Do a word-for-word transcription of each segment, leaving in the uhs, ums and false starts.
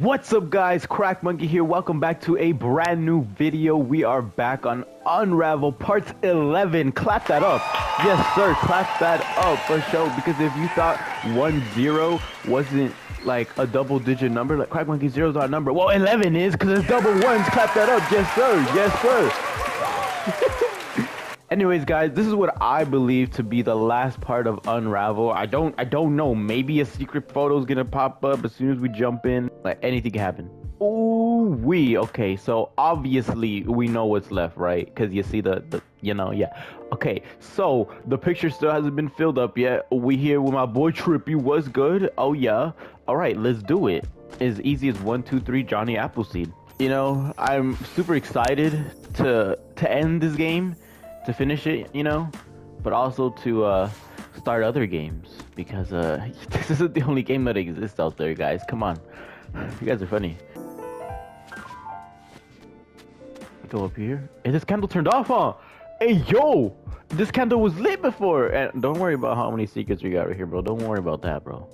What's up guys, Crack Monkey here. Welcome back to a brand new video. We are back on Unravel Parts eleven. Clap that up. Yes sir, clap that up for sure. Because if you thought one zero wasn't like a double digit number, like Crack Monkey zero's our number. Well, eleven is, because it's double ones. Clap that up. Yes sir, yes sir. Anyways guys, this is what I believe to be the last part of Unravel. I don't I don't know, maybe a secret photo is gonna pop up as soon as we jump in. Like anything can happen. Ooh wee, okay, so obviously we know what's left, right? Cause you see the, the you know, yeah. Okay, so the picture still hasn't been filled up yet. We here with my boy Trippie, what's good? Oh yeah. Alright, let's do it. As easy as one, two, three, Johnny Appleseed. You know, I'm super excited to to end this game. To finish it, you know, but also to uh, start other games, because uh, this isn't the only game that exists out there, guys. Come on, you guys are funny. Go up here. Hey, this candle turned off, huh? Hey, yo, this candle was lit before. And don't worry about how many secrets we got right here, bro. Don't worry about that, bro.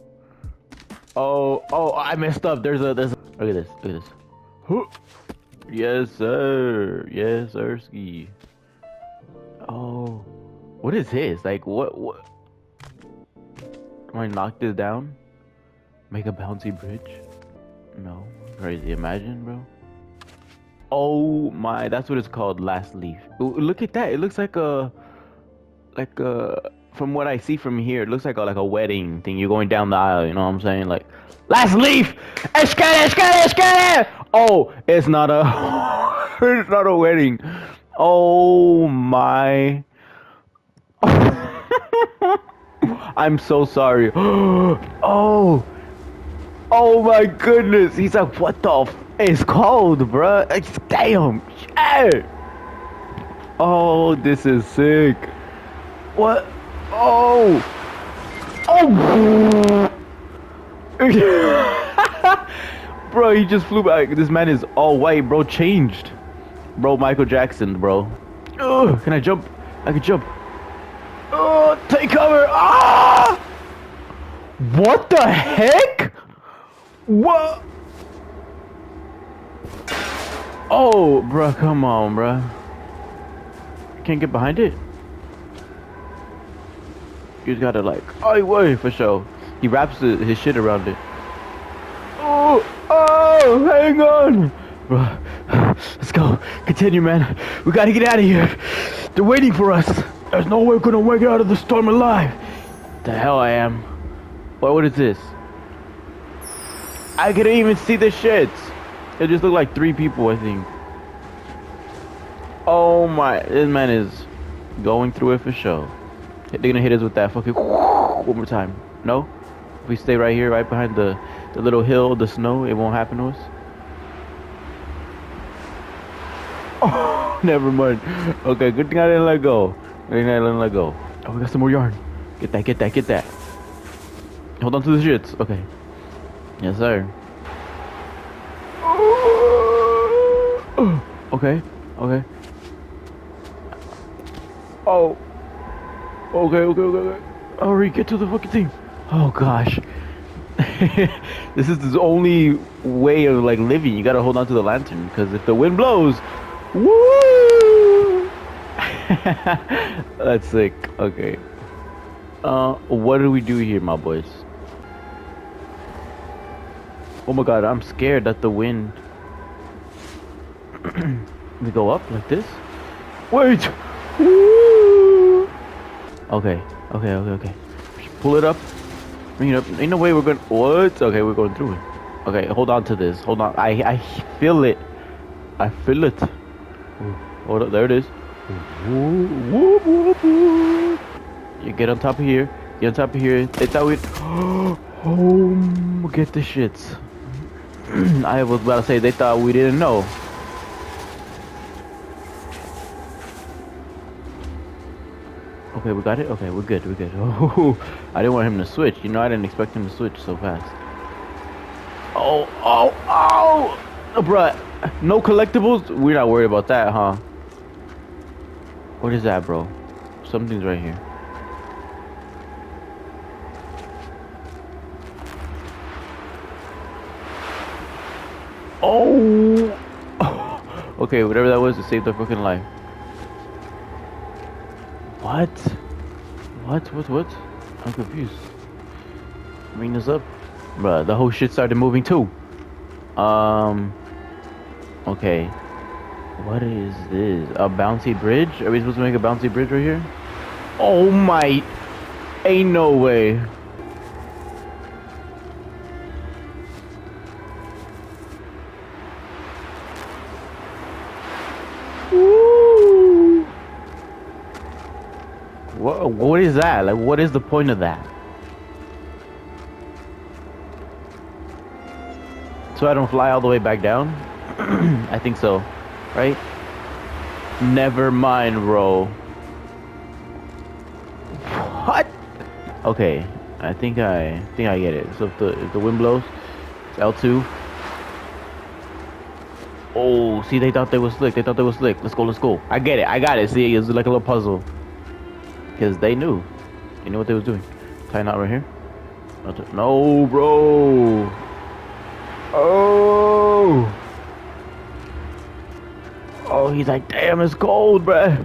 Oh, oh, I messed up. There's a, there's. A... Look at this. Look at this. Huh. Yes, sir. Yes, sirski. Oh, what is this? Like, what? What? Am I knock this down? Make a bouncy bridge? No, crazy. Imagine, bro. Oh my, that's what it's called. Last leaf. Ooh, look at that. It looks like a, like a. From what I see from here, it looks like a, like a wedding thing. You're going down the aisle. You know what I'm saying? Like, last leaf. Escada, escada, escada. Oh, it's not a. It's not a wedding. Oh my. I'm so sorry. Oh. Oh my goodness. He's like, what the f? It's cold, bruh. It's damn. Shit. Oh, this is sick. What? Oh. Oh. Bro, he just flew back. This man is all white, bro. Changed. Bro, Michael Jackson, bro. Ugh, can I jump? I can jump. Oh, take cover. Ah! What the heck? What? Oh, bro, come on, bro. Can't get behind it. You just gotta like, oh, wait, for sure. He wraps his, his shit around it. Oh, oh, hang on. Bro, let's go. Continue, man. We gotta get out of here. They're waiting for us. There's no way we're gonna wake out of the storm alive. The hell I am. What? What is this? I couldn't even see the shit. It just looked like three people, I think. Oh my! This man is going through it for sure. They're gonna hit us with that fucking one more time. No? If we stay right here, right behind the the little hill, the snow, it won't happen to us. Oh, never mind. Okay, good thing I didn't let go. Good thing I didn't let go. Oh, we got some more yarn. Get that, get that, get that. Hold on to the shits. Okay. Yes, sir. Okay, okay. Oh. Okay, okay, okay, okay. Hurry, get to the fucking thing. Oh, gosh. This is the only way of, like, living. You gotta hold on to the lantern, because if the wind blows... Woo! That's sick. Okay. Uh, what do we do here, my boys? Oh my god, I'm scared that the wind... We go up like this? Wait! Woo! Okay, okay, okay, okay. Just pull it up. Bring it up. Ain't no way we're going... What? Okay, we're going through it. Okay, hold on to this. Hold on. I, I feel it. I feel it. Ooh. Hold up. There it is. Ooh, whoop, whoop, whoop. You get on top of here. Get on top of here. They thought we'd... Oh, get the shits. I was about to say they thought we didn't know. Okay, we got it? Okay, we're good, we're good. Oh, I didn't want him to switch. You know, I didn't expect him to switch so fast. Oh, oh, oh! Oh bruh, no collectibles? We're not worried about that, huh? What is that, bro? Something's right here. Oh! Okay, whatever that was, it saved their fucking life. What? What? What? What? I'm confused. Bring this up. Bruh, the whole shit started moving too. Um... Okay. What is this? A bouncy bridge? Are we supposed to make a bouncy bridge right here? Oh my... Ain't no way. Woo! What, what is that? Like, what is the point of that? So I don't fly all the way back down? I think so. Right? Never mind, bro. What? Okay. I think I think I get it. So if the if the wind blows, it's L two. Oh, see, they thought they were slick. They thought they were slick. Let's go, let's go. I get it. I got it. See, it's like a little puzzle. Because they knew. They knew what they was doing. Tie a knot right here. No, bro. Oh. Oh, he's like, damn, it's cold, bruh.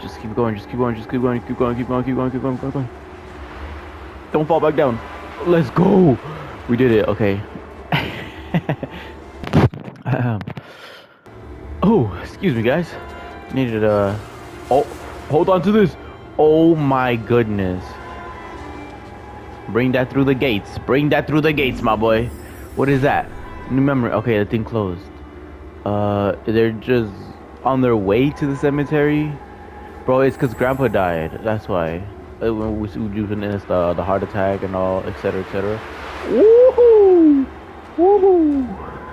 Just keep going, just keep going, just keep going, keep going, keep going, keep going, keep going, keep going. Don't fall back down. Let's go. We did it, okay. um, oh, excuse me, guys. Needed a... Oh, hold on to this. Oh, my goodness. Bring that through the gates. Bring that through the gates, my boy. What is that? New memory. Okay, the thing closed. Uh, they're just on their way to the cemetery, bro. It's because Grandpa died. That's why. It, when we witnessed uh, the heart attack and all, et cetera, et cetera. Woohoo! Woohoo!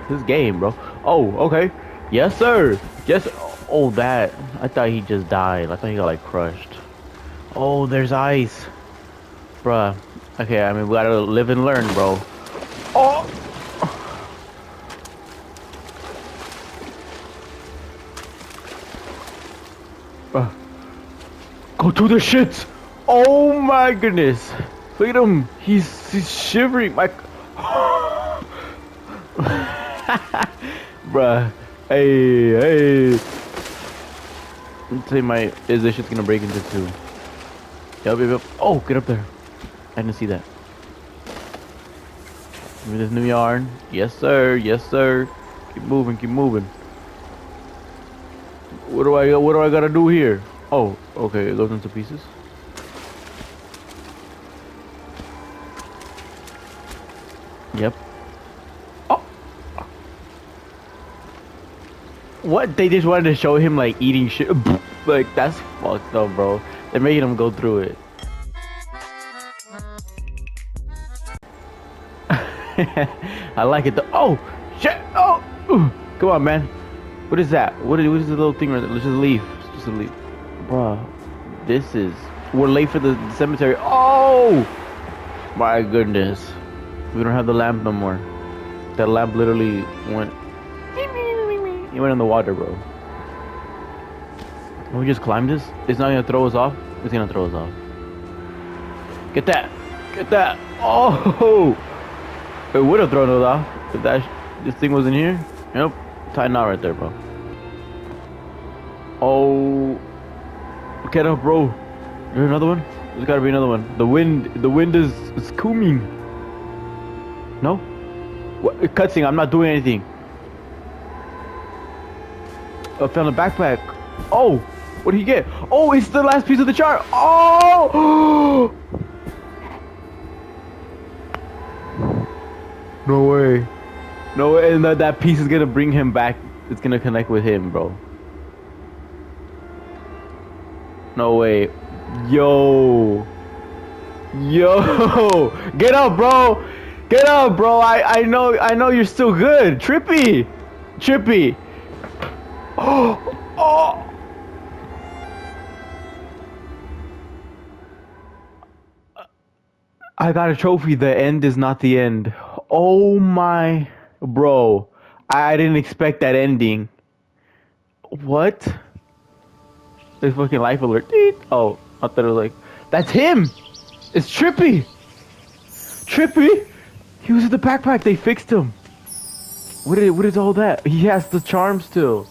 This game, bro. Oh, okay. Yes, sir. Yes. Oh, that. I thought he just died. I thought he got like crushed. Oh, there's ice, bruh. Okay, I mean we gotta live and learn, bro. Oh. Uh, go to the shit! Oh my goodness! Look at him! He's, he's shivering! My... Bruh. Hey, hey! I'll tell you my... Is this shit's gonna break into two? Yup, yup, yup. Oh, get up there! I didn't see that. Give me this new yarn. Yes, sir. Yes, sir. Keep moving, keep moving. What do I what do I gotta do here? Oh, okay, it goes into pieces. Yep. Oh. What? They just wanted to show him like eating shit. Like that's fucked up, bro. They're making him go through it. I like it though. Oh shit! Oh, ooh. Come on, man. What is that? What is, what is the little thing right there? Let's just leave. Let's just leave. Bruh. This is... We're late for the cemetery. Oh! My goodness. We don't have the lamp no more. That lamp literally went... It went in the water, bro. Can we just climb this? It's not gonna throw us off? It's gonna throw us off. Get that! Get that! Oh! It would have thrown us off if that this thing was in here. Yep. Tie knot right there, bro. Oh, get up, bro. Is there another one? There's gotta be another one. The wind, the wind is, is cooming. No? What? Cutscene, I'm not doing anything. I found a backpack. Oh, what did he get? Oh, it's the last piece of the chart. Oh! No way. No, and that, that piece is gonna bring him back. It's gonna connect with him, bro. No way. Yo. Yo. Get up, bro. Get up, bro. I, I know I know you're still good. Trippie. Trippie. Oh. Oh. I got a trophy. The end is not the end. Oh my... Bro, I didn't expect that ending. What? There's fucking life alert. Oh, I thought it was like, that's him. It's Trippie. Trippie. He was in the backpack. They fixed him. What is, what is all that? He has the charm still.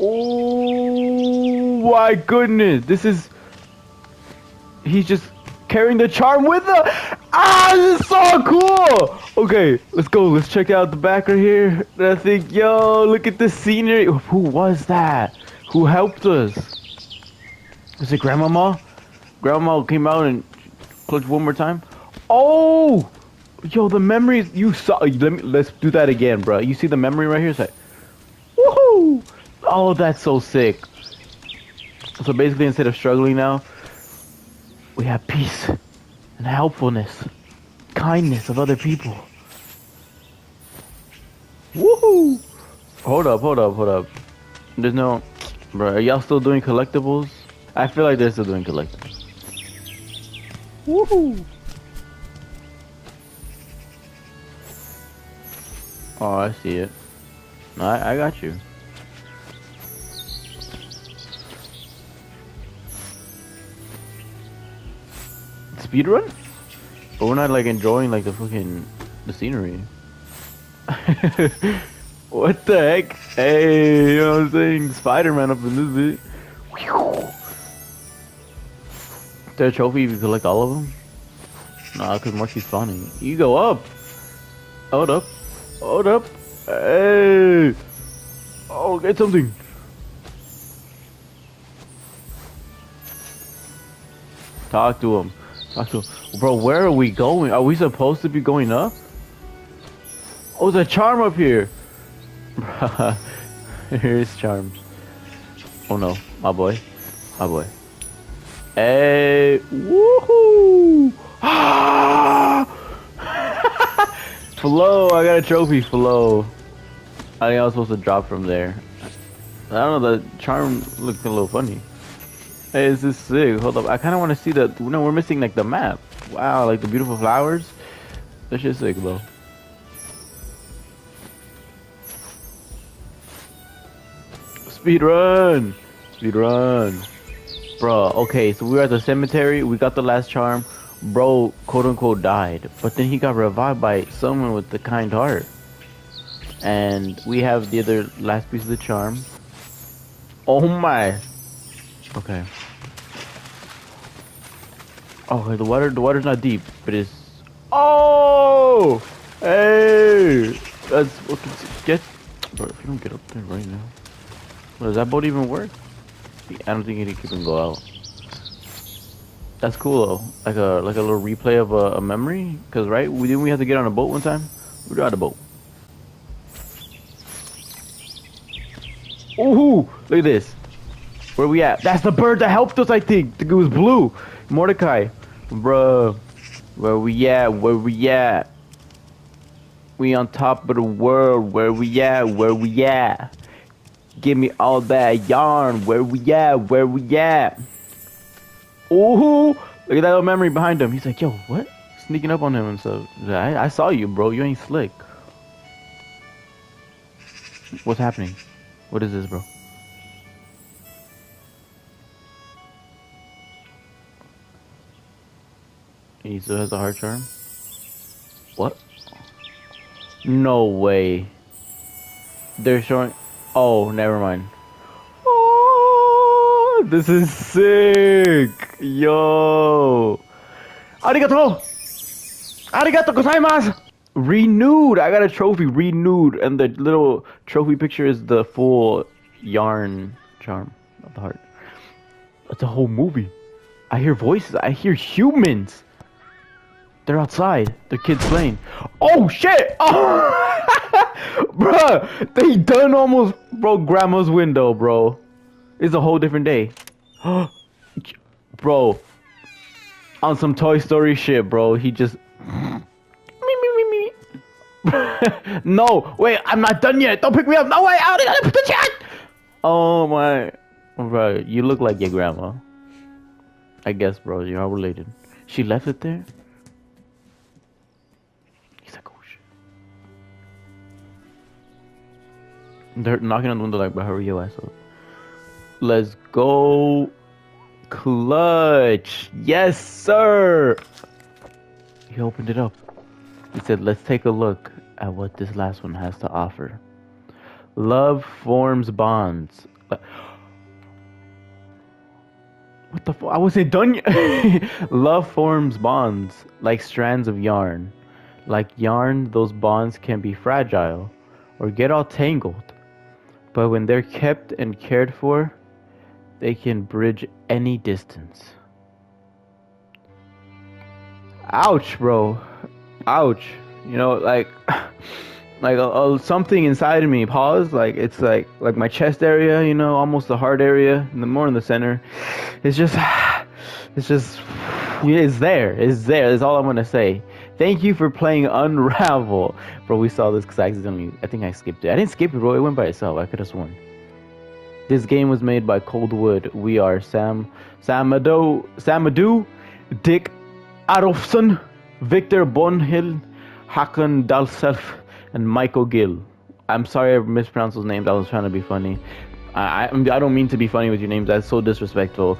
Oh my goodness, this is... He's just carrying the charm with the... Ah, this is so cool! Okay, let's go, let's check out the back right here. And I think, yo, look at the scenery. Who was that? Who helped us? Is it Grandmama? Grandma came out and clutched one more time. Oh! Yo, the memories you saw. Let me, let's do that again, bro. You see the memory right here? It's like, woohoo! Oh, that's so sick. So basically, instead of struggling now, we have peace and helpfulness, kindness of other people. Woohoo! Hold up, hold up, hold up. There's no, bro. Are y'all still doing collectibles? I feel like they're still doing collectibles. Woohoo! Oh, I see it. I, I got you. Speedrun? But we're not like enjoying like the fucking the scenery. What the heck? Hey, you know what I'm saying? Spider-Man up in this bit. Is there a trophy if you collect all of them? Nah, cause Marcy's spawning. You go up! Hold up. Hold up. Hey. Oh, get something. Talk to him. Talk to him. Bro, where are we going? Are we supposed to be going up? Oh, there's a charm up here. Here's charms. Oh no. My boy. My boy. Hey. Woohoo. Ah! Flow, I got a trophy, Flow. I think I was supposed to drop from there. I don't know, the charm looked a little funny. Hey, is this sick? Hold up, I kind of want to see the... No, we're missing, like, the map. Wow, like, the beautiful flowers. That shit's sick, though. Speed run! Speed run. Bro, okay, so we're at the cemetery. We got the last charm. Bro, quote-unquote, died, but then he got revived by someone with a kind heart. And we have the other last piece of the charm. Oh my. Okay. Okay, the water the water's not deep, but it's... Oh! Hey! That's what get. Bro, if you don't get up there right now... Well, does that boat even work? I don't think it can go out. That's cool though, like a like a little replay of a, a memory, cause right, we didn't we have to get on a boat one time. We got a boat. Ooh, look at this. Where we at? That's the bird that helped us, I think. It was blue, Mordecai, bruh. Where we at? Where we at? We on top of the world. Where we at? Where we at? Give me all that yarn. Where we at? Where we at? Ooh, look at that little memory behind him. He's like, yo, what? Sneaking up on him and stuff. I, I saw you, bro. You ain't slick. What's happening? What is this, bro? He still has a heart charm? What? No way. They're showing... Oh, never mind. This is sick, yo! Arigato! Arigato gozaimasu! Renewed! I got a trophy, renewed, and the little trophy picture is the full yarn charm of the heart. That's a whole movie. I hear voices. I hear humans. They're outside. Their kids playing. Oh shit! Oh! Bruh, they done almost broke grandma's window, bro. It's a whole different day. Bro. On some Toy Story shit, bro. He just... No, wait, I'm not done yet. Don't pick me up. No way out. Oh my. Bro, you look like your grandma. I guess, bro. You're all related. She left it there? He's like, oh shit. They're knocking on the window like, bro, hurry your ass up. Let's go. Clutch. Yes, sir. He opened it up. He said, let's take a look. at what this last one has to offer. Love forms bonds. What the fuck? I wasn't done yet. Love forms bonds like strands of yarn. Like yarn, those bonds can be fragile or get all tangled. But when they're kept and cared for, they can bridge any distance. Ouch, bro. Ouch. You know, like... Like, a, a, something inside of me paused, like, it's like, like my chest area, you know, almost the heart area, and the more in the center, it's just, it's just, it's there, it's there, that's all I'm gonna say. Thank you for playing Unravel. Bro, we saw this because I accidentally, I think I skipped it. I didn't skip it, bro, it went by itself, I could have sworn. This game was made by Coldwood. We are Sam, Samadou, Samadou, Dick Adolfsson, Victor Bonhill, Hakan Dalself, and Michael Gill. I'm sorry I mispronounced those names. I was trying to be funny. I, I I don't mean to be funny with your names. That's so disrespectful.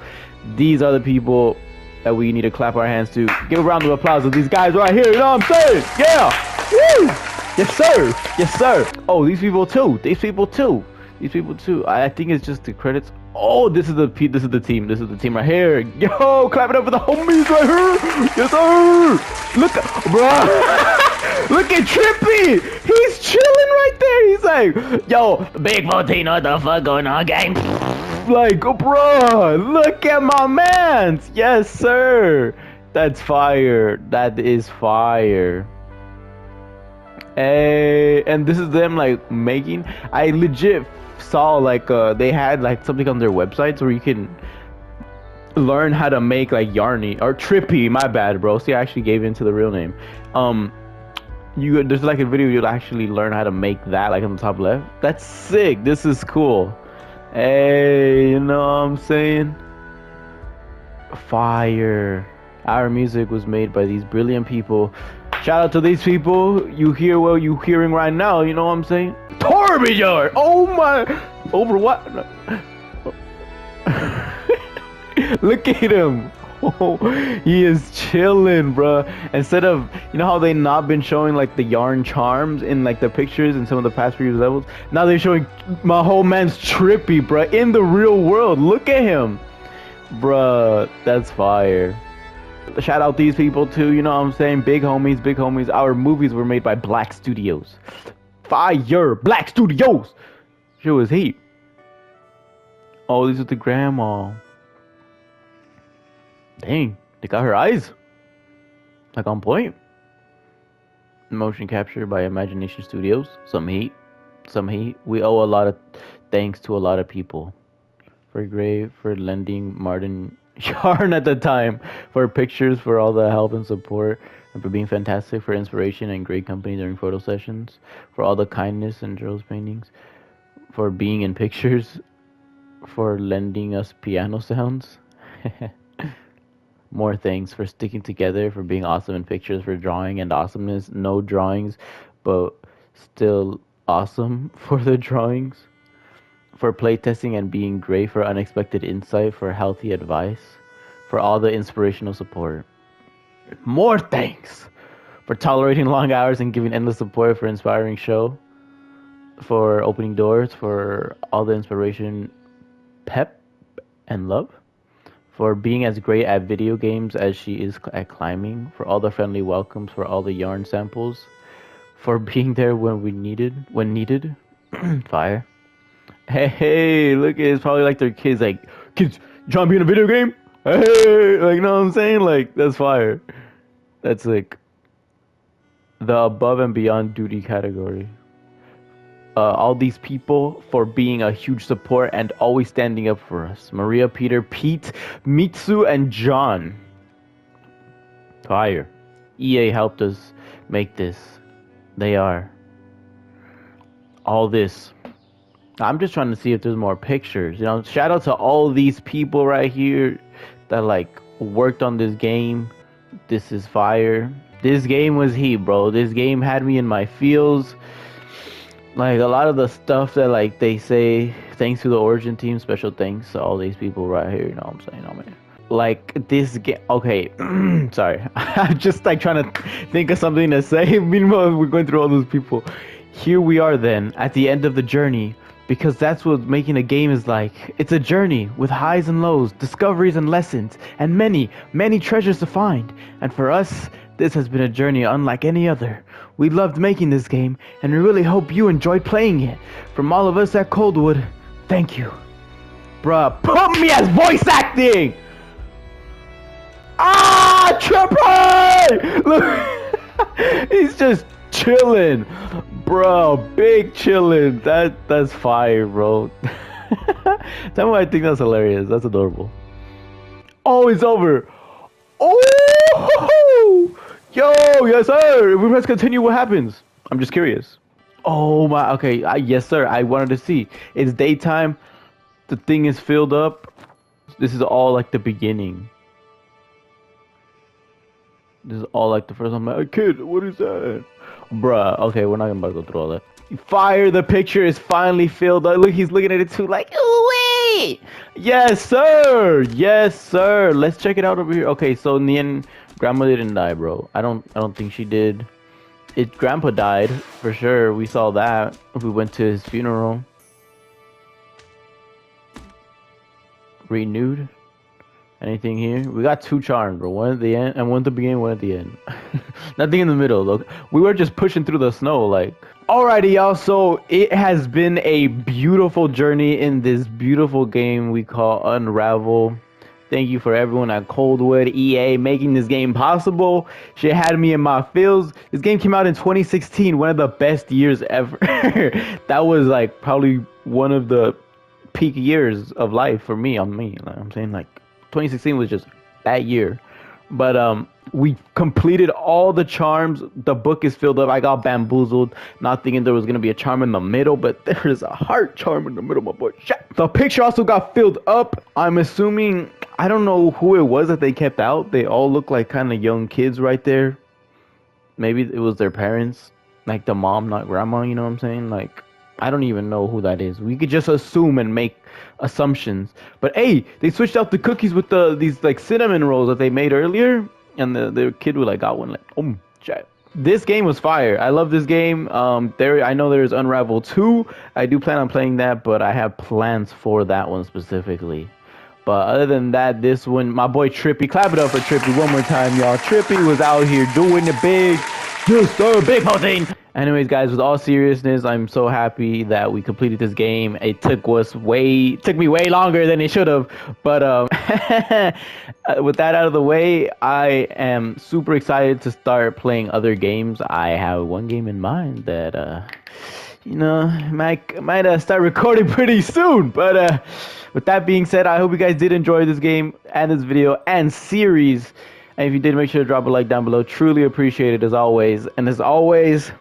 These are the people that we need to clap our hands to. Give a round of applause to these guys right here. You know what I'm saying? Yeah. Woo. Yes, sir. Yes, sir. Oh, these people too. These people too. These people too. I, I think it's just the credits. Oh, this is the this is the team. This is the team right here. Yo, clap it up for the homies right here. Yes, sir. Look, bro. Look at Trippie! He's chilling right there! He's like, yo, Big Martino, what the fuck going on, gang? Like, bruh, look at my mans! Yes, sir! That's fire. That is fire. Hey, and this is them, like, making... I legit saw, like, uh, they had, like, something on their websites where you can... learn how to make, like, yarny... Or Trippie, my bad, bro. See, I actually gave into the real name. Um... You, there's like a video you'll actually learn how to make that, like on the top left. That's sick. This is cool. Hey, you know what I'm saying? Fire. Our music was made by these brilliant people. Shout out to these people. You hear what you hearing right now. You know what I'm saying? Torbjorn. Oh my. Over what? Look at him. Oh, he is chilling, bruh. Instead of, you know how they not been showing like the yarn charms in like the pictures in some of the past previous levels, now they're showing my whole man's Trippie, bruh, in the real world. Look at him, bruh. That's fire. Shout out these people too, you know what I'm saying? Big homies, big homies. Our movies were made by Black Studios. Fire. Black Studios. Shit was heat. Oh, these are the grandma. Dang, they got her eyes. Like on point. Motion capture by Imagination Studios. Some heat. Some heat. We owe a lot of thanks to a lot of people. For Gray, for lending Martin yarn at the time. For pictures, for all the help and support. And for being fantastic, for inspiration and great company during photo sessions. For all the kindness in Gerald's paintings. For being in pictures. For lending us piano sounds. More things, for sticking together, for being awesome in pictures, for drawing and awesomeness, no drawings, but still awesome for the drawings, for playtesting and being great, for unexpected insight, for healthy advice, for all the inspirational support. More thanks! For tolerating long hours and giving endless support, for inspiring show, for opening doors, for all the inspiration, pep, and love. For being as great at video games as she is at climbing, for all the friendly welcomes, for all the yarn samples, for being there when we needed, when needed, fire. Hey, hey, look, it's probably like their kids, like, kids, trying to be in a video game? Hey, like, you know what I'm saying? Like, that's fire. That's like the above and beyond duty category. Uh, all these people for being a huge support and always standing up for us. Maria, Peter, Pete, Mitsu, and John. Fire. E A helped us make this. They are. All this. I'm just trying to see if there's more pictures. You know, shout out to all these people right here that like worked on this game. This is fire. This game was heat, bro. This game had me in my feels. Like, a lot of the stuff that, like, they say, thanks to the Origin team, special thanks to all these people right here, you know what I'm saying, oh man. like this game. Okay, sorry, I'm just like trying to think of something to say. Meanwhile, we're going through all those people. Here we are then at the end of the journey, because that's what making a game is like. It's a journey with highs and lows, discoveries and lessons, and many, many treasures to find. And for us, this has been a journey unlike any other. We loved making this game, and we really hope you enjoyed playing it. From all of us at Coldwood, thank you. Bruh, put me as voice acting! Ah, Trippie! Look, he's just chilling, bro. Big chilling. That that's fire, bro. Tell me why I think that's hilarious. That's adorable. Oh, it's over. Oh, yo, yes sir. If we press continue, what happens? I'm just curious. Oh my. Okay. I, yes sir. I wanted to see. It's daytime. The thing is filled up. This is all like the beginning. This is all like the first time. I'm like, kid, what is that? Bruh, okay, we're not about to go through all that. Fire, the picture is finally filled up. Look, he's looking at it too, like, wait! Yes, sir! Yes, sir! Let's check it out over here. Okay, so in the end, Grandma didn't die, bro. I don't I don't think she did. It, Grandpa died, for sure. We saw that. We went to his funeral. Renewed. Anything here? We got two charms, bro. One at the end, and one at the beginning, one at the end. Nothing in the middle, though. We were just pushing through the snow, like. Alrighty, y'all. So, it has been a beautiful journey in this beautiful game we call Unravel. Thank you for everyone at Coldwood, E A, making this game possible. Shit had me in my feels. This game came out in twenty sixteen, one of the best years ever. That was, like, probably one of the peak years of life for me, on me. Like, I'm saying, like, twenty sixteen was just that year, but um we completed all the charms. The book is filled up. I got bamboozled, not thinking there was gonna be a charm in the middle, but there is a heart charm in the middle, my boy. Shit. The picture also got filled up. I'm assuming, I don't know who it was that they kept out. They all look like kind of young kids right there. Maybe it was their parents, like the mom, not grandma, you know what I'm saying? Like, I don't even know who that is. We could just assume and make assumptions. But hey, they switched out the cookies with the these like cinnamon rolls that they made earlier, and the the kid would like got one like, oh shit. This game was fire. I love this game. Um, there I know there's Unravel two. I do plan on playing that, but I have plans for that one specifically. But other than that, this one, my boy Trippie, clap it up for Trippie one more time, y'all. Trippie was out here doing the big, just a big thing. Anyways, guys, with all seriousness, I'm so happy that we completed this game. It took us way, took me way longer than it should have. But um, with that out of the way, I am super excited to start playing other games. I have one game in mind that, uh, you know, might might uh, start recording pretty soon. But uh, with that being said, I hope you guys did enjoy this game and this video and series. And if you did, make sure to drop a like down below. Truly appreciate it as always. And as always,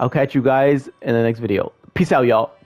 I'll catch you guys in the next video. Peace out, y'all.